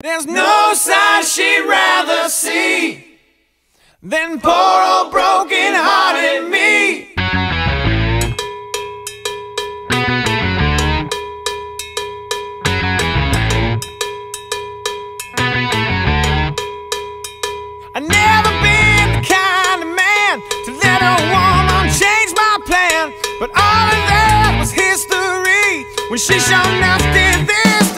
There's no sight she'd rather see than poor old broken-hearted me. I've never been the kind of man to let a woman change my plan, but all of that was history when she showed us did this.